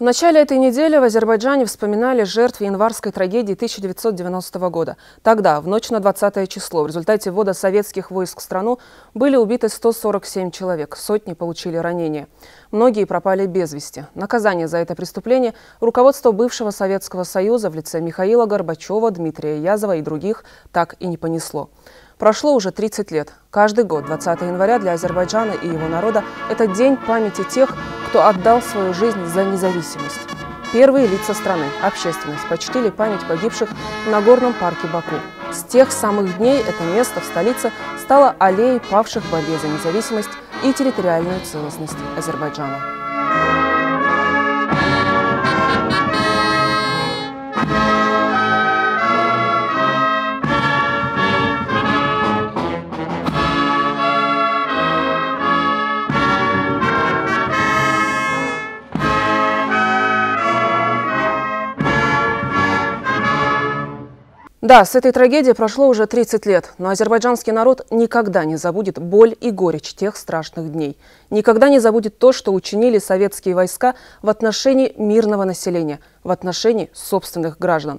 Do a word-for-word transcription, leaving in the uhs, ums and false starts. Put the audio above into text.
В начале этой недели в Азербайджане вспоминали жертв январской трагедии тысяча девятьсот девяностого года. Тогда, в ночь на двадцатое число, в результате ввода советских войск в страну были убиты сто сорок семь человек, сотни получили ранения. Многие пропали без вести. Наказание за это преступление руководство бывшего Советского Союза в лице Михаила Горбачева, Дмитрия Язова и других так и не понесло. Прошло уже тридцать лет. Каждый год двадцатое января для Азербайджана и его народа – это день памяти тех, кто отдал свою жизнь за независимость. Первые лица страны, общественность, почтили память погибших в Нагорном парке Баку. С тех самых дней это место в столице стало аллеей павших в борьбе за независимость и территориальную целостность Азербайджана. Да, с этой трагедии прошло уже тридцать лет, но азербайджанский народ никогда не забудет боль и горечь тех страшных дней. Никогда не забудет то, что учинили советские войска в отношении мирного населения, в отношении собственных граждан.